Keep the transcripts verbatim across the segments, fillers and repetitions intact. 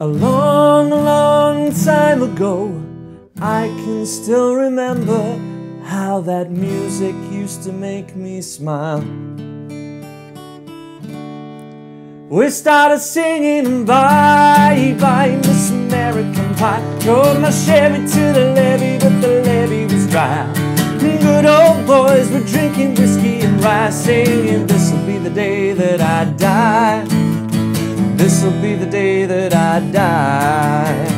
A long, long time ago, I can still remember how that music used to make me smile. We started singing bye bye Miss American Pie. Drove my Chevy to the levee, but the levee was dry. Good old boys were drinking whiskey and rice, singing this'll be the day that I die. This'll be the day that I die.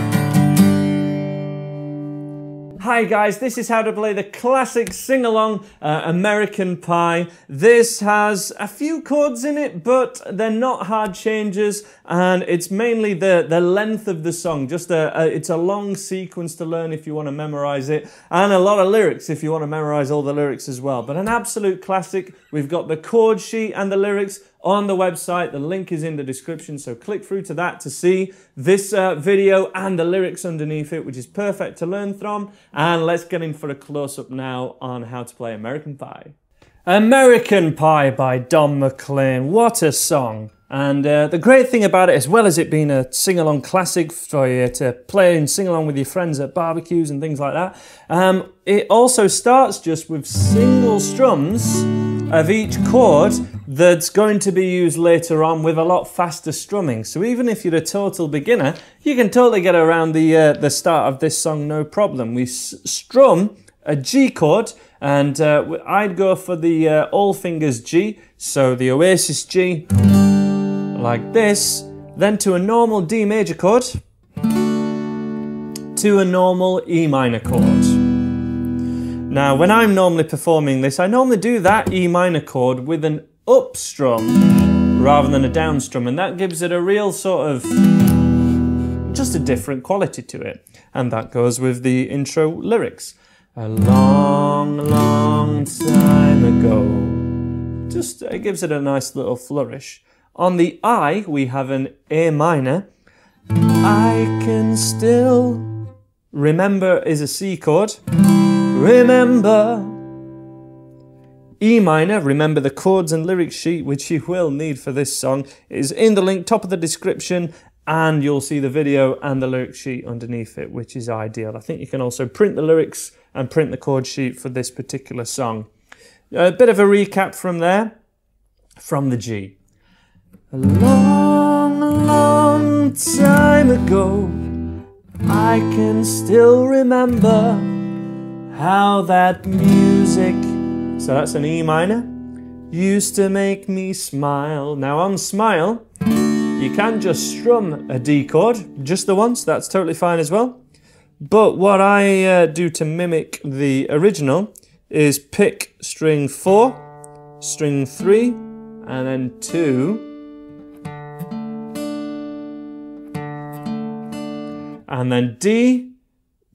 Hi guys, this is how to play the classic sing-along uh, American Pie. This has a few chords in it, but they're not hard changes, and it's mainly the, the length of the song. Just a, a, it's a long sequence to learn if you want to memorize it, and a lot of lyrics if you want to memorize all the lyrics as well. But an absolute classic. We've got the chord sheet and the lyrics on the website. The link is in the description, so click through to that to see this uh, video and the lyrics underneath it, which is perfect to learn from. And let's get in for a close-up now on how to play American Pie. American Pie by Don McLean. What a song! And uh, the great thing about it, as well as it being a sing-along classic for you to play and sing along with your friends at barbecues and things like that, um, it also starts just with single strums of each chord that's going to be used later on with a lot faster strumming. So even if you're a total beginner, you can totally get around the, uh, the start of this song, no problem. We s strum a G chord, and uh, I'd go for the uh, all fingers G, so the Oasis G, like this, then to a normal D major chord, to a normal E minor chord. Now, when I'm normally performing this, I normally do that E minor chord with an up strum rather than a down strum, and that gives it a real sort of, just a different quality to it. And that goes with the intro lyrics. A long, long time ago. Just, it gives it a nice little flourish. On the I, we have an A minor. I can still remember is a C chord. Remember. E minor, remember the chords and lyric sheet, which you will need for this song, is in the link, top of the description, and you'll see the video and the lyric sheet underneath it, which is ideal. I think you can also print the lyrics and print the chord sheet for this particular song. A bit of a recap from there, from the G. A long, long time ago, I can still remember how that music, so that's an E minor, used to make me smile. Now on smile, you can just strum a D chord, just the once, that's totally fine as well. But what I uh, do to mimic the original is pick string four, string three, and then two. And then D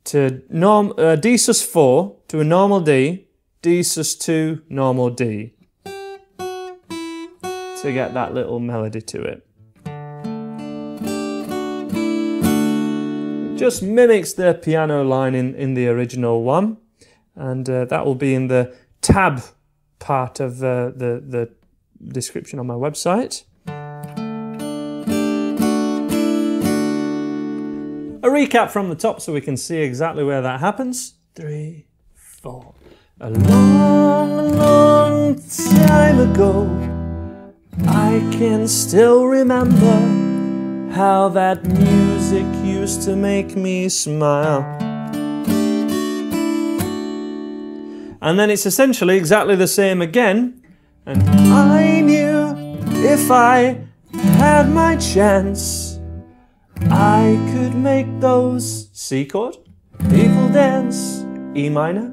to norm, uh, D sus four to a normal D, D sus two, normal D, to get that little melody to it. It just mimics the piano line in, in the original one, and uh, that will be in the tab part of uh, the, the description on my website. A recap from the top so we can see exactly where that happens. Three, four. A long, long time ago, I can still remember how that music used to make me smile. And then it's essentially exactly the same again. And I knew if I had my chance, I could make those C chord, people dance, E minor,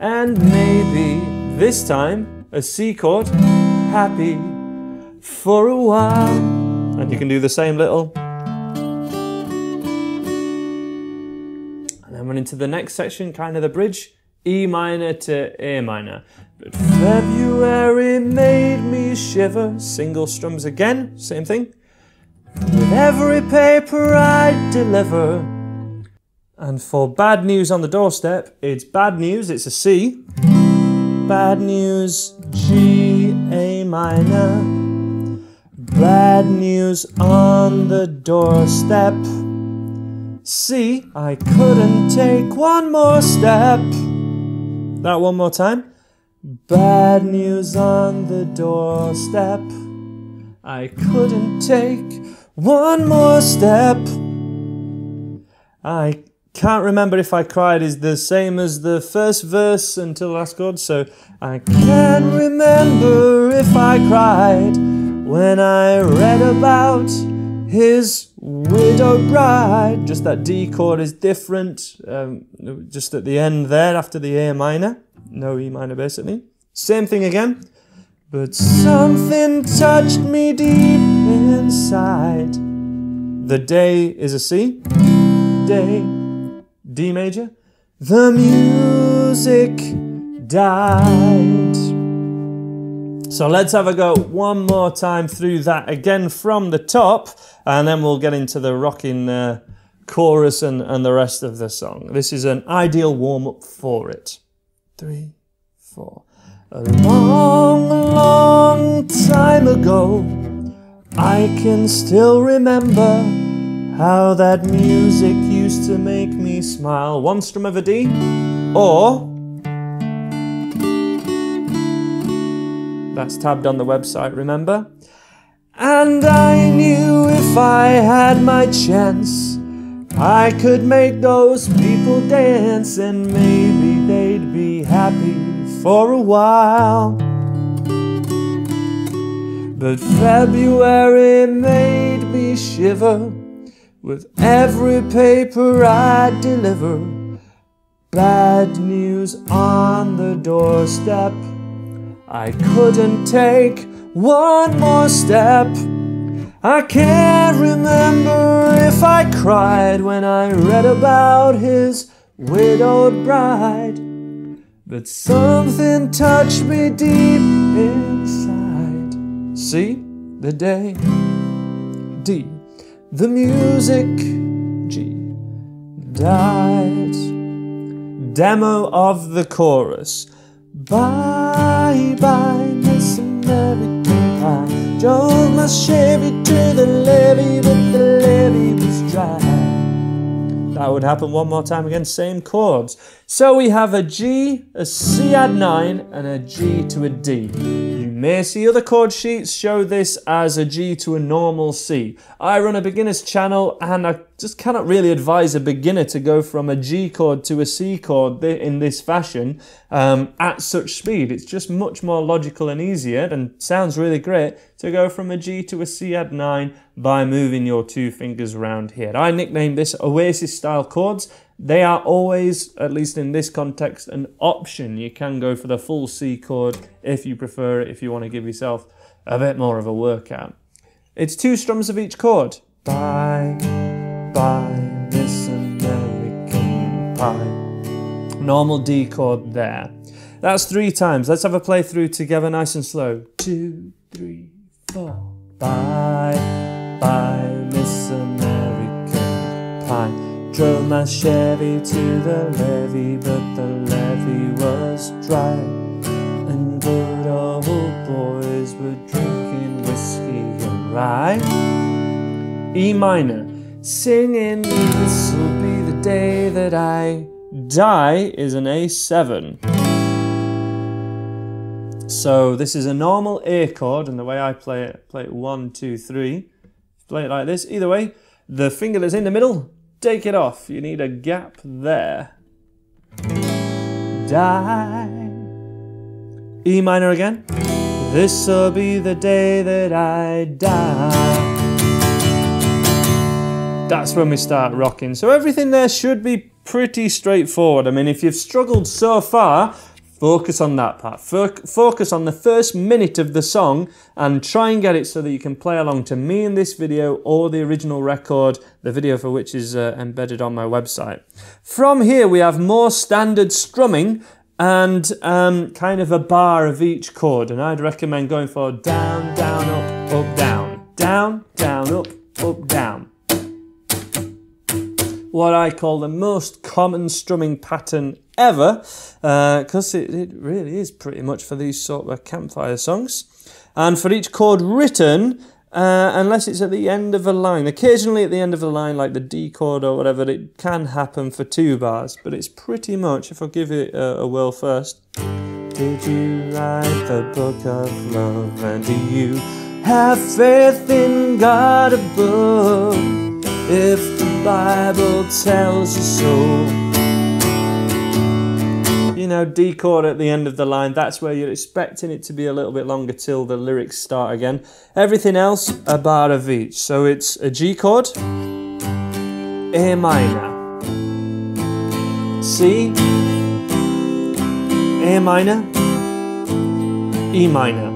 and maybe this time a C chord, happy for a while. And you can do the same little. And then we're into the next section, kind of the bridge, E minor to A minor. But February made me shiver, single strums again, same thing. With every paper I deliver. And for bad news on the doorstep, it's bad news, it's a C. Bad news, G, A minor. Bad news on the doorstep. See, I couldn't take one more step. That one more time. Bad news on the doorstep. I couldn't take one more step. I can't remember if I cried is the same as the first verse until the last chord, so I can't remember if I cried when I read about his widowed bride. Just that D chord is different, um, just at the end there after the A minor, no E minor basically. Same thing again. But something touched me deep inside. The day is a C. Day, D major. The music died. So let's have a go one more time through that again from the top, and then we'll get into the rocking uh, chorus and, and the rest of the song. This is an ideal warm-up for it. Three, four. A long, long time ago, I can still remember how that music used to make me smile. One strum of a D, or that's tabbed on the website, remember? And I knew if I had my chance, I could make those people dance, and maybe they'd be happy for a while. But February made me shiver with every paper I deliver. Bad news on the doorstep. I couldn't take one more step. I can't remember if I cried when I read about his widowed bride. But something touched me deep inside. See, the day, D, the music, G, died. Demo of the chorus. Bye bye, Miss American Pie. Drove my Chevy to the levee, but the levee was dry. That would happen one more time again, same chords. So we have a G, a C add nine, and a G to a D. You may see other chord sheets show this as a G to a normal C. I run a beginner's channel, and I just cannot really advise a beginner to go from a G chord to a C chord in this fashion um, at such speed. It's just much more logical and easier, and sounds really great, to go from a G to a C add nine by moving your two fingers around here. I nicknamed this Oasis style chords. They are always, at least in this context, an option. You can go for the full C chord if you prefer it, if you want to give yourself a bit more of a workout. It's two strums of each chord. Bye. Bye, Miss American Pie. Normal D chord there. That's three times. Let's have a play through together, nice and slow. Two, three, four. Bye, bye, Miss American Pie. Drove my Chevy to the levee, but the levee was dry. And good old boys were drinking whiskey and rye. E minor. Singing, this'll be the day that I die, is an A seven. So this is a normal A chord, and the way I play it, play it one, two, three. Play it like this. Either way, the finger that's in the middle, take it off. You need a gap there. Die. E minor again. This'll be the day that I die. That's when we start rocking. So everything there should be pretty straightforward. I mean, if you've struggled so far, focus on that part. Focus on the first minute of the song and try and get it so that you can play along to me in this video or the original record, the video for which is uh, embedded on my website. From here, we have more standard strumming and um, kind of a bar of each chord. And I'd recommend going for down, down, up, up, down. Down, down, up, up, down. What I call the most common strumming pattern ever, because uh, it, it really is pretty much for these sort of campfire songs. And for each chord written, Uh, unless it's at the end of a line. Occasionally at the end of a line, like the D chord or whatever, it can happen for two bars, but it's pretty much, if I give it a, a whirl first. Did you write the book of love, and do you have faith in God above, if the Bible tells you so? You know, D chord at the end of the line, that's where you're expecting it to be a little bit longer till the lyrics start again. Everything else, a bar of each. So it's a G chord, A minor, C, A minor, E minor.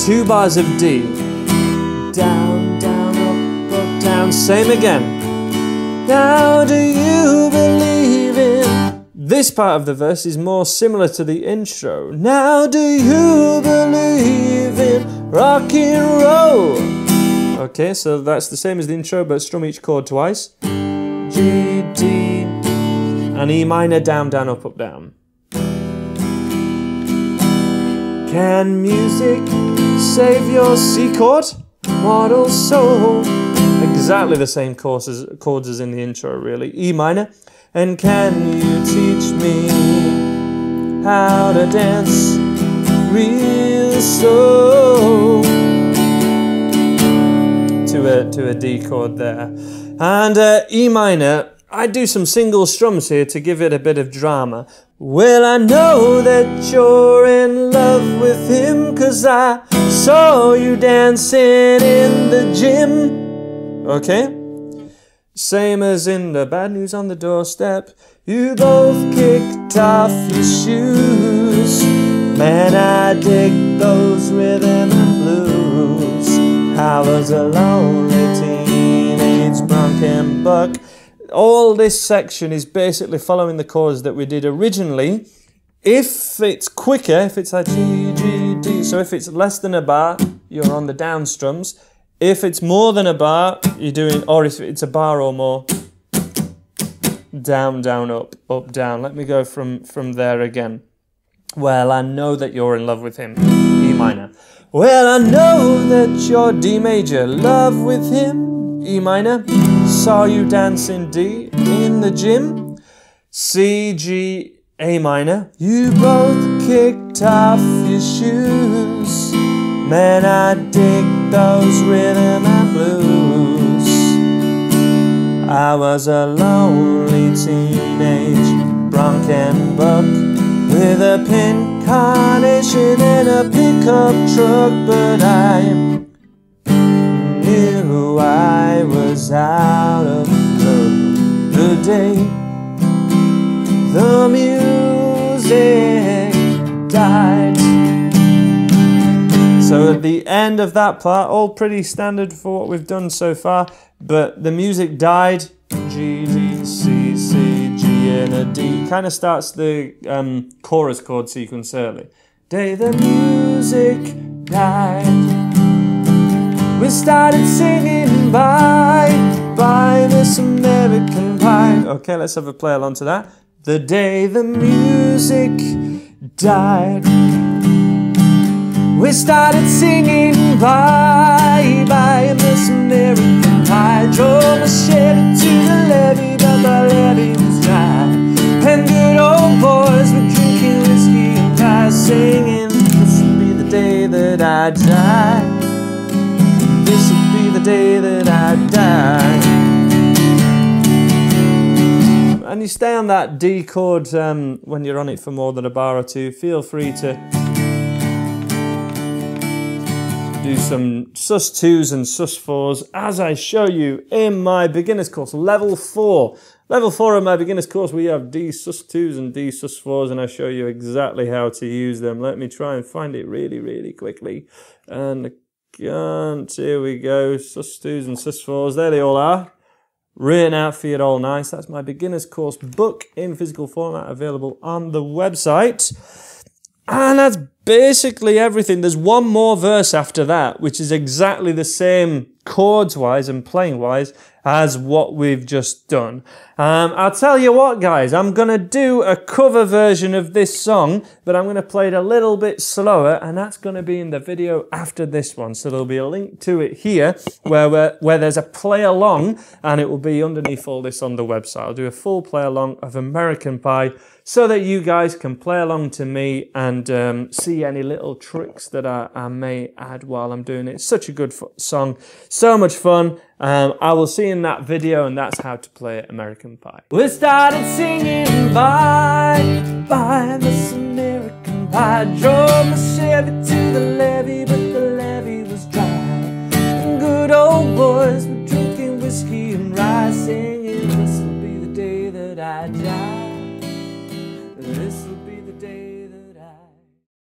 Two bars of D. Down, down, up, up, down. Same again. Now do you believe in? This part of the verse is more similar to the intro. Now do you believe in rock and roll? Okay, so that's the same as the intro, but strum each chord twice. G, D, and E minor. Down, down, up, up, down. Can music save your C chord, mortal soul? Exactly the same chords as, chords as in the intro, really. E minor. And can you teach me how to dance real slow? To a, to a D chord there. And uh, E minor. I do some single strums here to give it a bit of drama. Well, I know that you're in love with him, 'cause I saw you dancing in the gym. Okay? Same as in the bad news on the doorstep. You both kicked off your shoes. Man, I dig those rhythm and blues. I was a lonely teenage drunken buck. All this section is basically following the chords that we did originally. If it's quicker, if it's like G, G, D, so if it's less than a bar, you're on the down strums. If it's more than a bar, you're doing, or if it's a bar or more, down, down, up, up, down. Let me go from, from there again. Well, I know that you're in love with him, E minor. Well, I know that you're D major, love with him, E minor. Saw you dancing D in the gym, C, G, A minor. You both kicked off your shoes. Man, I dig those rhythm and blues. I was a lonely teenage drunken buck with a pink carnation and a pickup truck, but I knew I was out of love the day the music died. So at the end of that part, all pretty standard for what we've done so far, but the music died. G, D, C, C, G, and a D. Kind of starts the um, chorus chord sequence early. Day the music died. We started singing bye, bye, Miss American Pie. Okay, let's have a play along to that. The day the music died, we started singing bye, bye, Miss American Pie. Drove my Chevy to the levee, but my levee was dry. And good old boys were drinking whiskey and pie, singing, this will be the day that I die. This would be the day that I die. And you stay on that D chord um, when you're on it for more than a bar or two. Feel free to do some sus twos and sus fours as I show you in my beginner's course, level four. Level four of my beginner's course, we have D sus twos and D sus fours, and I show you exactly how to use them. Let me try and find it really, really quickly. And Gunt, here we go, sus twos and sus fours, there they all are, written out for you all nice. That's my beginner's course book in physical format, available on the website. And that's basically everything. There's one more verse after that, which is exactly the same chords-wise and playing-wise as what we've just done. Um, I'll tell you what, guys, I'm going to do a cover version of this song, but I'm going to play it a little bit slower, and that's going to be in the video after this one. So there'll be a link to it here where, where, where there's a play-along, and it will be underneath all this on the website. I'll do a full play-along of American Pie so that you guys can play along to me and um, see any little tricks that I, I may add while I'm doing it. It's such a good song, so much fun. Um, I will see you in that video, and that's how to play American Pie. We started singing bye, bye, Miss American Pie. Drove my Chevy to the levee.